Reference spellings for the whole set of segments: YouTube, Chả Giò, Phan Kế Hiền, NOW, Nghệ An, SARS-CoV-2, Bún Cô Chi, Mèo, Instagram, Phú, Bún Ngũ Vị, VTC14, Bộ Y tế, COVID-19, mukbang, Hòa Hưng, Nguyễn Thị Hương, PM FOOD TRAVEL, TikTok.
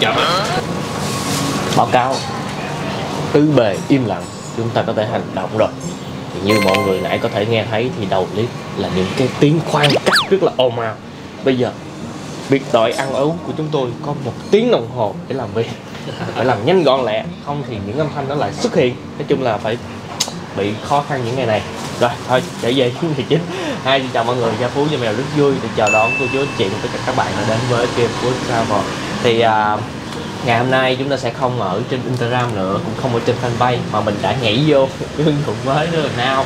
chậm á. Báo cáo tứ bề im lặng, chúng ta có thể hành động rồi. Thì như mọi người nãy có thể nghe thấy thì đầu clip là những cái tiếng khoan cắt rất là ồn ào. Bây giờ việc đợi ăn uống của chúng tôi có 1 tiếng đồng hồ để làm việc, phải làm nhanh gọn lẹ, không thì những âm thanh nó lại xuất hiện. Nói chung là phải bị khó khăn những ngày này. Rồi thôi để về chương trình chính. Hai xin chào mọi người, Gia Phú và Mèo rất vui để chào đón cô chú anh chị và các bạn đã đến với kênh của Travel. Thì ngày hôm nay chúng ta sẽ không ở trên Instagram nữa, cũng không ở trên fanpage, mà mình đã nhảy vô ứng dụng mới nữa là nào.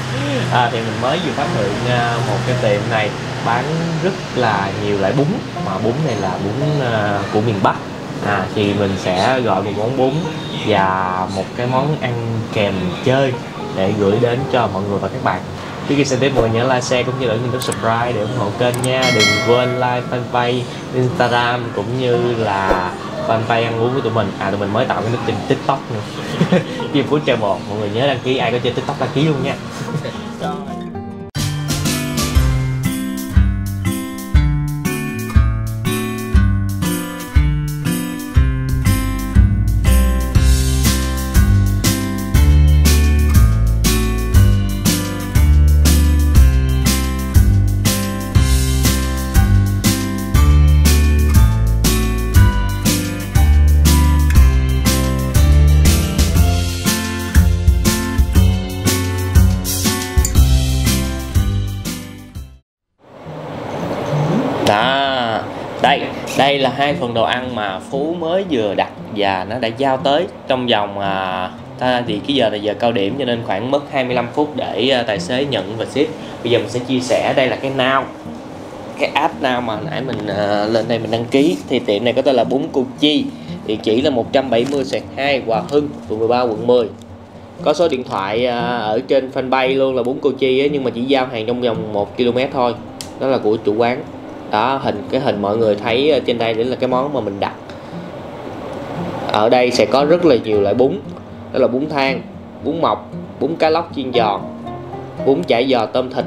Thì mình mới vừa phát hiện một cái tiệm này bán rất là nhiều loại bún, mà bún này là bún của miền Bắc. Thì mình sẽ gọi một món bún và một cái món ăn kèm chơi để gửi đến cho mọi người và các bạn. Trước khi xem tiếp, mọi người nhớ like, share cũng như là nhấn nút subscribe để ủng hộ kênh nha. Đừng quên like fanpage, Instagram cũng như là fanpage ăn uống của tụi mình. Tụi mình mới tạo cái nick trên TikTok nữa. Team của Travel, mọi người nhớ đăng ký, ai có chơi TikTok đăng ký luôn nha. Đây là 2 phần đồ ăn mà Phú mới vừa đặt và nó đã giao tới trong vòng thì cái giờ là giờ cao điểm cho nên khoảng mất 25 phút để tài xế nhận và ship. Bây giờ mình sẽ chia sẻ. Đây là cái Now, cái app Now mà nãy mình lên đây mình đăng ký. Thì tiệm này có tên là Bún Cô Chi, địa chỉ là 170/2 Hòa Hưng, phường 13, quận 10. Có số điện thoại ở trên fanpage luôn là Bún Cô Chi ấy, nhưng mà chỉ giao hàng trong vòng 1 km thôi. Đó là của chủ quán. Đó, cái hình mọi người thấy trên đây đấy là cái món mà mình đặt. Ở đây sẽ có rất là nhiều loại bún. Đó là bún thang, bún mọc, bún cá lóc chiên giòn, bún chả giò tôm thịt,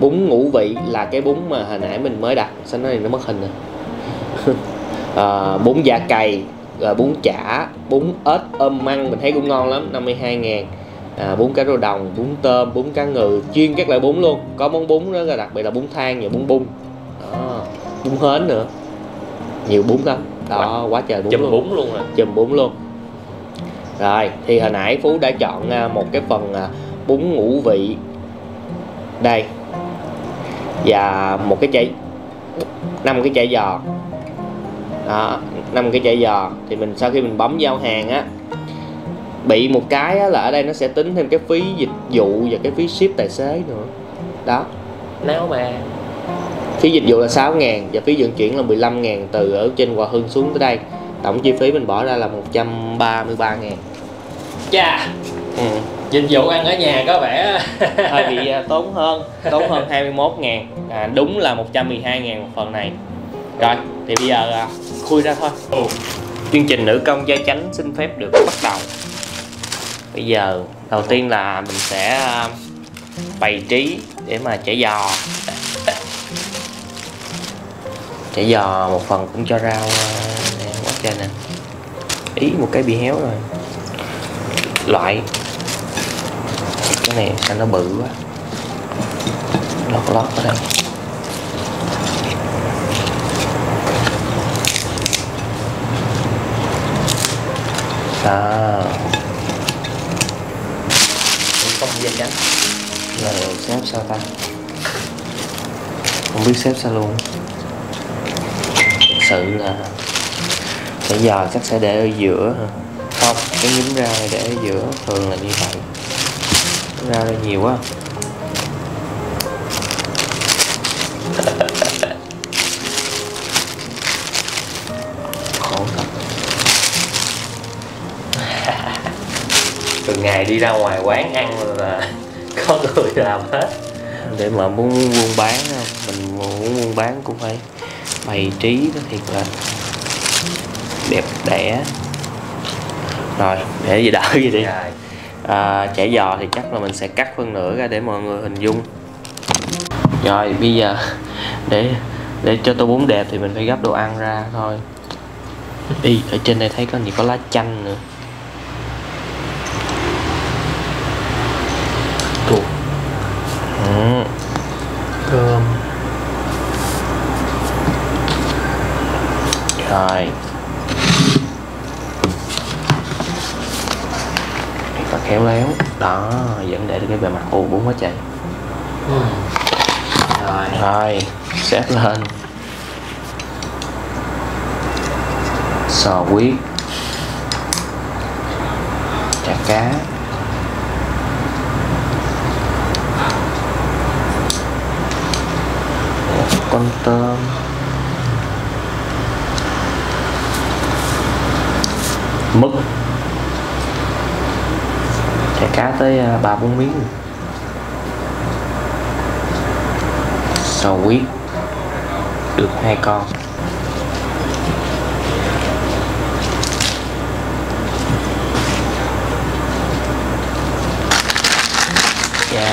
bún ngũ vị là cái bún mà hồi nãy mình mới đặt. Sao nói này nó mất hình rồi. Bún dạ cày, bún chả, bún ếch ôm măng mình thấy cũng ngon lắm, 52.000. Bún cá rô đồng, bún tôm, bún cá ngừ, chuyên các loại bún luôn. Có món bún đó đặc biệt là bún thang và bún bung. Bún hến nữa, nhiều bún lắm đó, quá trời bún. Chùm bún luôn rồi, chùm bún luôn. Rồi thì hồi nãy Phú đã chọn một cái phần bún ngũ vị đây và một cái chả, 5 cái chả giò đó, 5 cái chả giò. Thì mình sau khi mình bấm giao hàng á, bị một cái á, là ở đây nó sẽ tính thêm cái phí dịch vụ và cái phí ship tài xế nữa đó. Nếu mà phí dịch vụ là 6.000 và phí vận chuyển là 15.000 từ ở trên Hòa Hưng xuống tới đây. Tổng chi phí mình bỏ ra là 133.000. Chà, dịch vụ ăn ở nhà có vẻ hơi bị tốn hơn 21.000. Đúng là 112.000 một phần này. Rồi, thì bây giờ khui ra thôi. Chương trình nữ công gia chánh xin phép được bắt đầu. Bây giờ đầu tiên là mình sẽ bày trí để mà chả giò. Chả giò một phần cũng cho rau quá trời nè. Ý một cái bị héo rồi. Loại cái này sao nó bự quá. Lót ở đây. Đó. Không dây trắng. Là xếp sao ta? Không biết xếp sao luôn. Sự là chả giò chắc sẽ để ở giữa hả? Không, cái nhúm rau này để ở giữa thường là như vậy. Rau đây nhiều quá. Khổ thật. Từ ngày đi ra ngoài quán ăn là có người làm hết. Để mà muốn buôn bán không? Mình muốn buôn bán cũng phải bày trí nó thiệt là đẹp đẽ. Rồi để gì đỡ gì đi. Chả giò thì chắc là mình sẽ cắt phân nửa ra để mọi người hình dung. Rồi bây giờ để cho tô bún đẹp thì mình phải gấp đồ ăn ra thôi. Ý, ở trên đây thấy con gì có lá chanh nữa. Cơm. Rồi. Thì phải khéo léo. Đó, vẫn để được cái bề mặt. Ồ, bún quá trời. Rồi. Rồi, xếp lên. Sò huyết. Chả cá. Con tôm. Mứt. Chả cá tới 3-4 miếng. Sò huyết được 2 con. Chả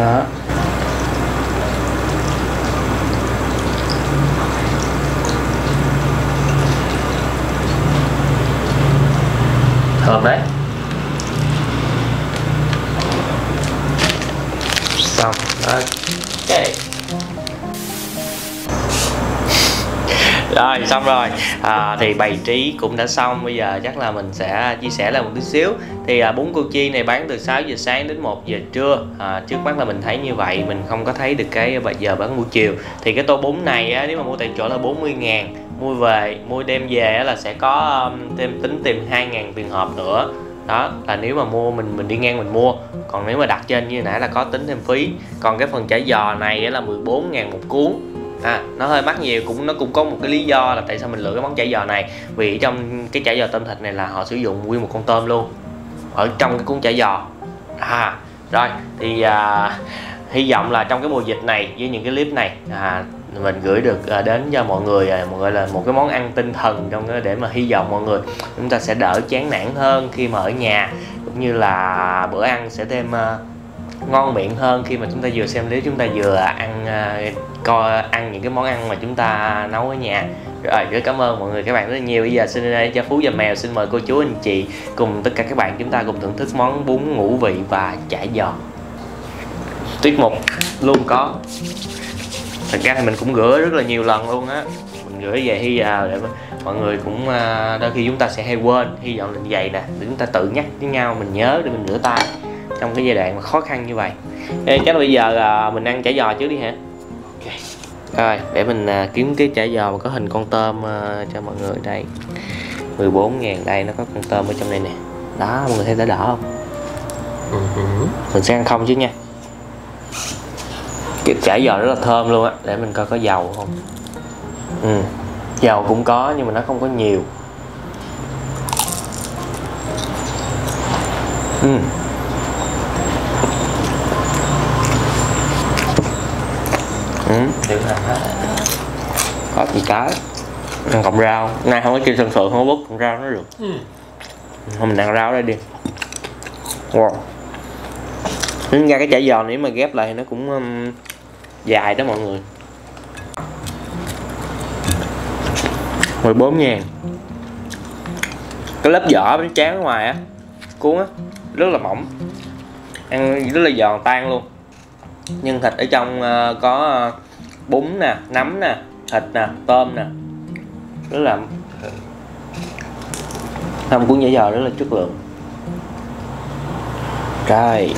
đó. Thơm đấy. Xong rồi. Okay. Rồi xong rồi. Thì bày trí cũng đã xong. Bây giờ chắc là mình sẽ chia sẻ là một tí xíu. Thì bún cô chi này bán từ 6 giờ sáng đến 1 giờ trưa. Trước mắt là mình thấy như vậy. Mình không có thấy được cái giờ bán buổi chiều. Thì cái tô bún này á, nếu mà mua tại chỗ là 40.000. Mua về, mua đem về á, là sẽ có thêm tính tiền 2.000 tiền hộp nữa. Đó là nếu mà mua mình đi ngang mình mua. Còn nếu mà đặt trên như nãy là có tính thêm phí. Còn cái phần chả giò này á, là 14.000 một cuốn. Nó hơi mắc nhiều, nó cũng có một cái lý do là tại sao mình lựa cái món chả giò này. Vì trong cái chả giò tôm thịt này là họ sử dụng nguyên một con tôm luôn ở trong cái cuốn chả giò. Rồi thì hy vọng là trong cái mùa dịch này với những cái clip này mình gửi được đến cho mọi người là một cái món ăn tinh thần trong cái, để mà hy vọng mọi người chúng ta sẽ đỡ chán nản hơn khi mà ở nhà, cũng như là bữa ăn sẽ thêm ngon miệng hơn khi mà chúng ta vừa xem clip, chúng ta vừa ăn những cái món ăn mà chúng ta nấu ở nhà. Rồi, rất cảm ơn mọi người các bạn rất là nhiều. Bây giờ xin cho Phú và Mèo xin mời cô chú anh chị cùng tất cả các bạn chúng ta cùng thưởng thức món bún ngũ vị và chả giò. Tiết mục luôn có. Thật ra thì mình cũng rửa rất là nhiều lần luôn á. Mình rửa về hy vào để mọi người cũng đôi khi chúng ta sẽ hay quên. Hy vọng là như vậy nè, để chúng ta tự nhắc với nhau mình nhớ để mình rửa tay trong cái giai đoạn mà khó khăn như vậy. Ê, chắc là bây giờ mình ăn chả giò trước đi hả? Ok. Rồi, để mình kiếm cái chả giò mà có hình con tôm cho mọi người đây. 14.000 đây, nó có con tôm ở trong đây nè. Đó, mọi người thấy đỏ không? Mình sẽ ăn không chứ nha. Cái chả giò rất là thơm luôn á. Để mình coi có dầu không. Dầu cũng có nhưng mà nó không có nhiều. Có gì cái ăn cọng rau nay không có kêu sân sượng, không có bút cọng rau nó được. Thôi mình ăn rau đây đi. Wow, tính ra cái chả giò này mà ghép lại thì nó cũng dài đó mọi người. 14.000. Cái lớp vỏ bánh tráng ngoài á, cuốn á rất là mỏng, ăn rất là giòn tan luôn. Nhưng thịt ở trong có bún nè, nấm nè, thịt nè, tôm nè, rất là thơm. Cuốn chả giò rất là chất lượng. Rồi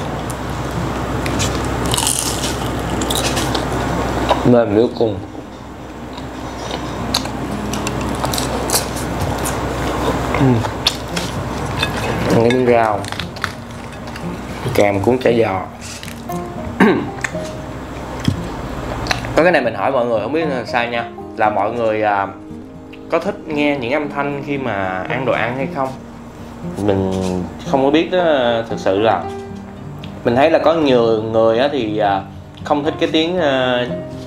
mềm vô cùng. Ăn cái miếng rau kèm cuốn chả giò. Có cái này mình hỏi mọi người không biết là sao nha, là mọi người có thích nghe những âm thanh khi mà ăn đồ ăn hay không? Mình không có biết đó, thực sự là mình thấy là có nhiều người thì không thích cái tiếng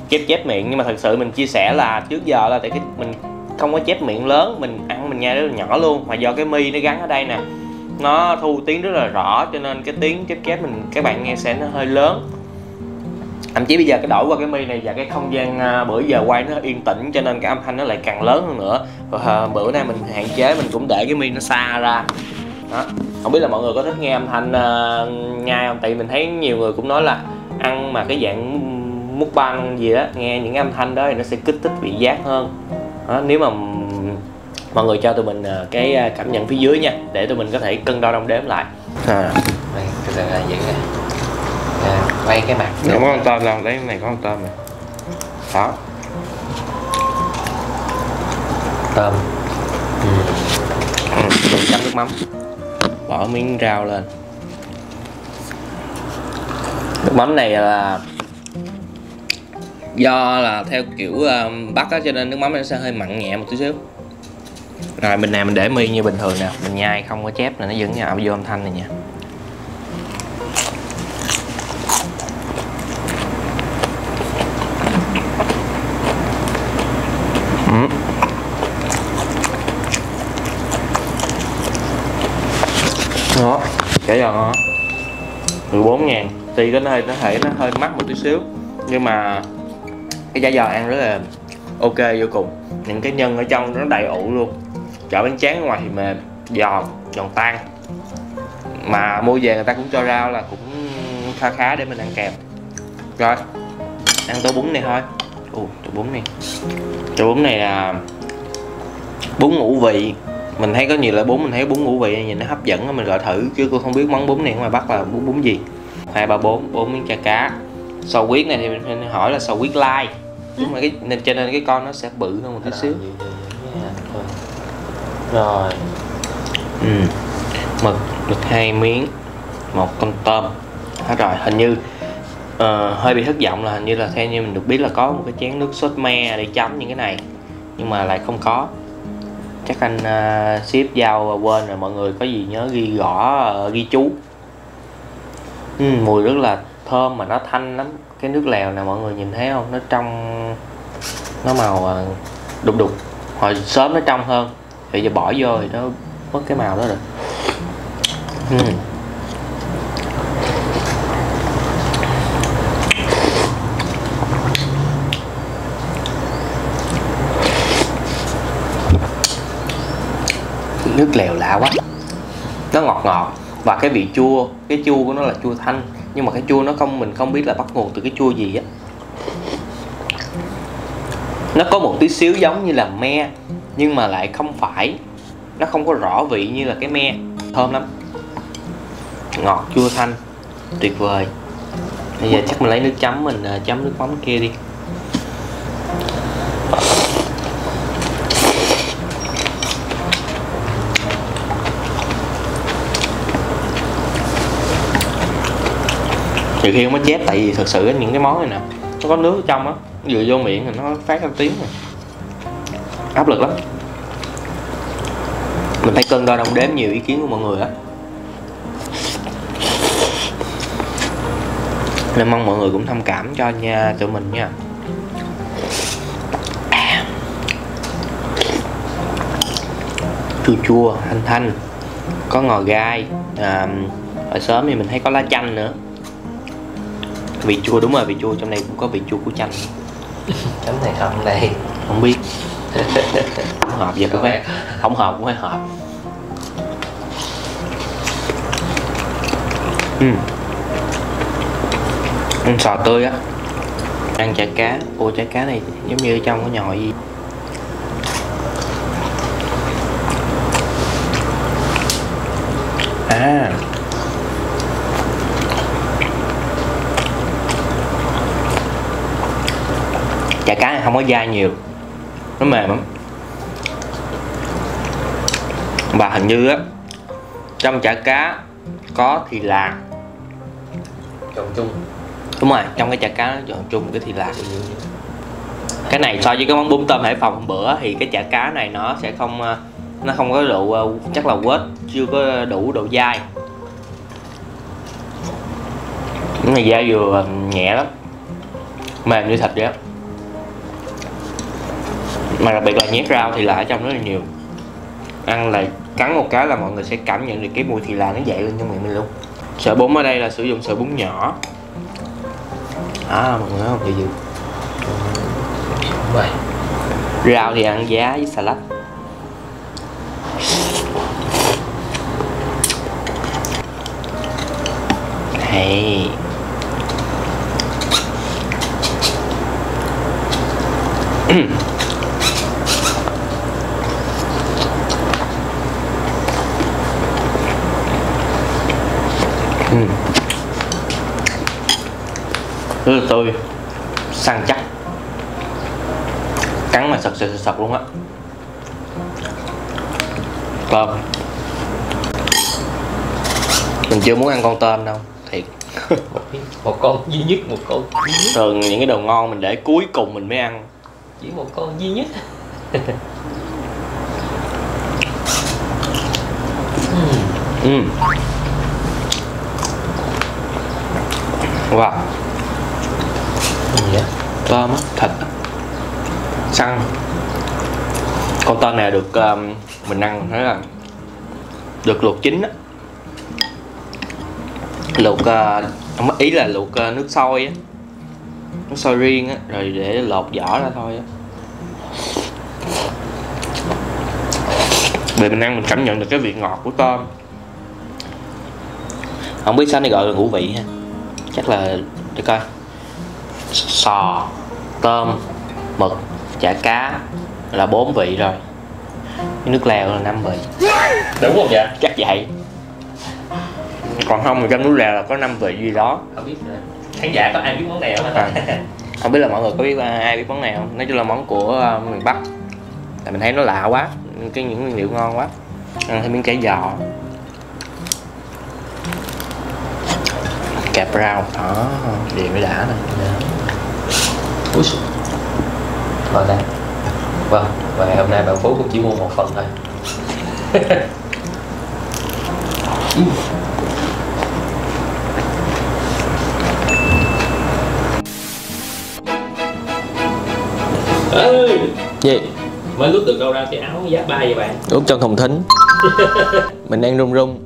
chép miệng. Nhưng mà thật sự mình chia sẻ là trước giờ là tại cái mình không có chép miệng lớn, mình ăn mình nhai rất là nhỏ luôn. Mà do cái mi nó gắn ở đây nè, nó thu tiếng rất là rõ, cho nên cái tiếng chép mình các bạn nghe sẽ nó hơi lớn. Thậm chí bây giờ cái đổi qua cái mi này và cái không gian bữa giờ quay nó yên tĩnh cho nên cái âm thanh nó lại càng lớn hơn nữa. Bữa nay mình hạn chế, mình cũng để cái mi nó xa ra. Đó. Không biết là mọi người có thích nghe âm thanh ngay không? Tại vì mình thấy nhiều người cũng nói là ăn mà cái dạng mukbang gì đó, nghe những âm thanh đó thì nó sẽ kích thích vị giác hơn. Đó. Nếu mà mọi người cho tụi mình cái cảm nhận phía dưới nha, để tụi mình có thể cân đo đong đếm lại. Đây, cái này vậy nè. Quay cái mặt. Đúng không? Tôm làm đấy, này có con tôm này. Đó. Tôm. Chấm nước mắm. Bỏ miếng rau lên. Nước mắm này là do là theo kiểu Bắc á, cho nên nước mắm nó sẽ hơi mặn nhẹ một tí xíu. Rồi bên này mình để mi như bình thường nè, mình nhai không có chép là nó vẫn nhào vô âm thanh này nha. Đó, chả giò ngon 14.000. Tuy cái này nó hơi mắc một tí xíu, nhưng mà cái chả giò ăn rất là ok vô cùng. Những cái nhân ở trong nó đầy ụ luôn. Chả bánh tráng ngoài thì mềm, giòn, giòn tan. Mà mua về người ta cũng cho rau là cũng khá khá để mình ăn kèm. Rồi, ăn tô bún này thôi. Tô bún này. Tô bún này là bún ngũ vị. Mình thấy có nhiều loại bún, mình thấy bún ngũ vị nhìn nó hấp dẫn đó, mình gọi thử chứ cô không biết món bún này ngoài Bắc là bún gì. 2, 3, 4 miếng chả cá. Sầu huyết này thì mình hỏi là sầu huyết lai. Nhưng mà cái nên cho nên cái con nó sẽ bự hơn một tí xíu. Rồi. Mực 2 miếng, 1 con tôm. Hết rồi, hình như hơi bị thất vọng là hình như là theo như mình được biết là có một cái chén nước sốt me để chấm những cái này. Nhưng mà lại không có. Chắc anh ship giao quên rồi, mọi người có gì nhớ ghi rõ, ghi chú. Mùi rất là thơm mà nó thanh lắm. Cái nước lèo nè mọi người nhìn thấy không, nó trong, nó màu đục đục. Hồi sớm nó trong hơn, thì giờ bỏ vô thì nó mất cái màu đó rồi. Nước lèo lạ quá, nó ngọt ngọt và cái vị chua, cái chua của nó là chua thanh, nhưng mà cái chua nó không, mình không biết là bắt nguồn từ cái chua gì á. Nó có một tí xíu giống như là me, nhưng mà lại không phải, nó không có rõ vị như là cái me. Thơm lắm, ngọt chua thanh, tuyệt vời. Bây giờ chắc mình lấy nước chấm, mình chấm nước mắm kia đi. Nhiều khi không có chép, tại vì thật sự những cái món này nè, nó có nước trong á, vừa vô miệng thì nó phát ra tiếng rồi. Áp lực lắm. Mình phải cân đo đong đếm nhiều ý kiến của mọi người á. Nên mong mọi người cũng thông cảm cho nha, tụi mình nha. Chua chua, thanh thanh, có ngò gai, ở sớm thì mình thấy có lá chanh nữa. Vị chua, đúng rồi, vị chua trong này cũng có vị chua của chanh. Chấm này không đây. Không biết. Không hợp giờ cũng phải. Không hợp cũng phải hợp. Ăn sò tươi á. Ăn chả cá. Ủa chả cá này giống như trong có nhồi gì. Chả cá này không có dai nhiều, nó mềm lắm. Và hình như á, trong chả cá có thì là trộn chung. Đúng rồi, trong cái chả cá nó trộn chung cái thì là. Cái này so với cái món bún tôm Hải Phòng hôm bữa thì cái chả cá này nó sẽ không, nó không có độ, chắc là quết, chưa có đủ độ dai. Cái này dai vừa nhẹ lắm, mềm như thịt vậy á. Mà đặc biệt là nhét rau thì là ở trong rất là nhiều. Ăn lại cắn một cái là mọi người sẽ cảm nhận được cái mùi thì là nó dậy lên trong miệng mình luôn. Sợi bún ở đây là sử dụng sợi bún nhỏ. Đó, mọi người không bị dữ. Rau thì ăn giá với salad. Hey. Rất là tươi, săn chắc, cắn mà sật luôn á. Tôm mình chưa muốn ăn con tôm đâu thiệt. Một con duy nhất, một con duy nhất. Thường những cái đồ ngon mình để cuối cùng mình mới ăn, chỉ một con duy nhất. Wow, gì tôm á, thịt á, săn. Con tôm này được mình ăn thấy là được luộc chín á, luộc ý là luộc nước sôi á, nước sôi riêng á, rồi để lột vỏ ra thôi á. Vì mình ăn mình cảm nhận được cái vị ngọt của tôm. Không biết sao này gọi là ngũ vị ha, chắc là để coi. Sò, tôm, mực, chả cá là 4 vị rồi. Nước lèo là 5 vị. Đúng không vậy? Chắc vậy. Còn không thì trong nước lèo là có 5 vị gì đó. Không biết khán giả có ai biết món này không? Không biết là mọi người có biết ai biết món này không? Nói chung là món của miền Bắc. Tại mình thấy nó lạ quá, cái những nguyên liệu ngon quá. Ăn thêm miếng chả giò. Cạp rau, đó, điều mới đã nè. Úi xùi. Thôi đây. Vâng, và hôm nay bạn Phú cũng chỉ mua một phần thôi. Ê! Gì? Mới rút được đâu ra cái áo giáp ba vậy bạn? Rút trong thùng thính. Mình đang run.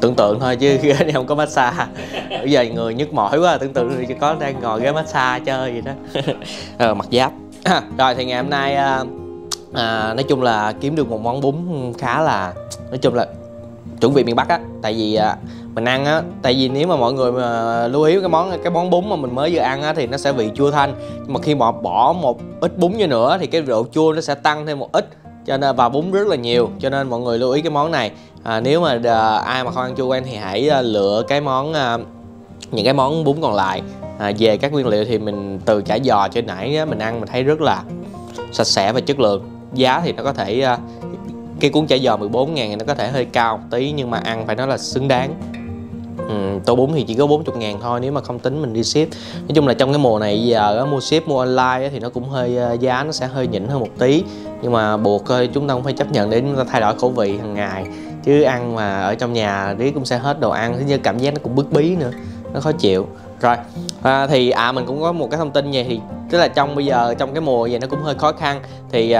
Tưởng tượng thôi chứ ghế này không có massage. Bây giờ người nhức mỏi quá, tưởng tượng thì có đang ngồi ghế massage chơi gì đó. Mặc giáp. Rồi thì ngày hôm nay nói chung là kiếm được một món bún khá là, nói chung là chuẩn bị miền Bắc á. Tại vì mình ăn á, tại vì nếu mà mọi người mà lưu ý cái món bún mà mình mới vừa ăn á thì nó sẽ vị chua thanh. Nhưng mà khi mà bỏ một ít bún vô nữa thì cái độ chua nó sẽ tăng thêm một ít. Cho nên và bún rất là nhiều, cho nên mọi người lưu ý cái món này. Nếu mà ai mà không ăn chua quen thì hãy lựa cái món những cái món bún còn lại. Về các nguyên liệu thì mình từ chả giò trên nãy mình ăn mình thấy rất là sạch sẽ và chất lượng. Giá thì nó có thể cái cuốn chả giò 14.000 thì nó có thể hơi cao một tí, nhưng mà ăn phải nói là xứng đáng. Tô bún thì chỉ có 40.000 thôi nếu mà không tính mình đi ship. Nói chung là trong cái mùa này giờ mua ship, mua online thì nó cũng hơi giá nó sẽ hơi nhỉnh hơn một tí. Nhưng mà buộc chúng ta cũng phải chấp nhận để chúng ta thay đổi khẩu vị hàng ngày. Chứ ăn mà ở trong nhà thì cũng sẽ hết đồ ăn, thế nhưng cảm giác nó cũng bức bí nữa, nó khó chịu. Rồi thì mình cũng có một cái thông tin vậy thì tức là trong bây giờ trong cái mùa vậy nó cũng hơi khó khăn thì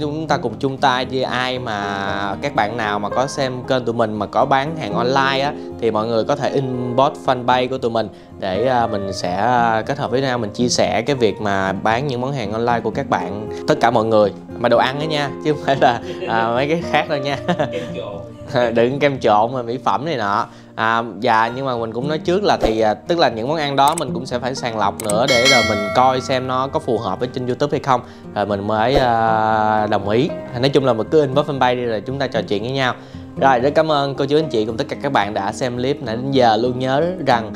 chúng ta cùng chung tay với ai mà các bạn nào mà có xem kênh tụi mình mà có bán hàng online á thì mọi người có thể inbox fanpage của tụi mình để mình sẽ kết hợp với nhau mình chia sẻ cái việc mà bán những món hàng online của các bạn, tất cả mọi người mà đồ ăn đó nha, chứ không phải là mấy cái khác đâu nha. Đừng kem trộn mà mỹ phẩm này nọ. Dạ nhưng mà mình cũng nói trước là thì tức là những món ăn đó mình cũng sẽ phải sàng lọc nữa để rồi mình coi xem nó có phù hợp với trên YouTube hay không rồi mình mới đồng ý. Nói chung là mình cứ inbox fanpage đi rồi chúng ta trò chuyện với nhau. Rồi rất cảm ơn cô chú anh chị cùng tất cả các bạn đã xem clip nãy đến giờ. Luôn nhớ rằng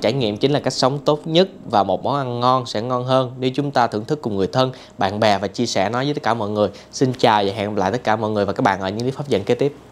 trải nghiệm chính là cách sống tốt nhất và một món ăn ngon sẽ ngon hơn nếu chúng ta thưởng thức cùng người thân, bạn bè và chia sẻ nó với tất cả mọi người. Xin chào và hẹn gặp lại tất cả mọi người và các bạn ở những clip hấp dẫn kế tiếp.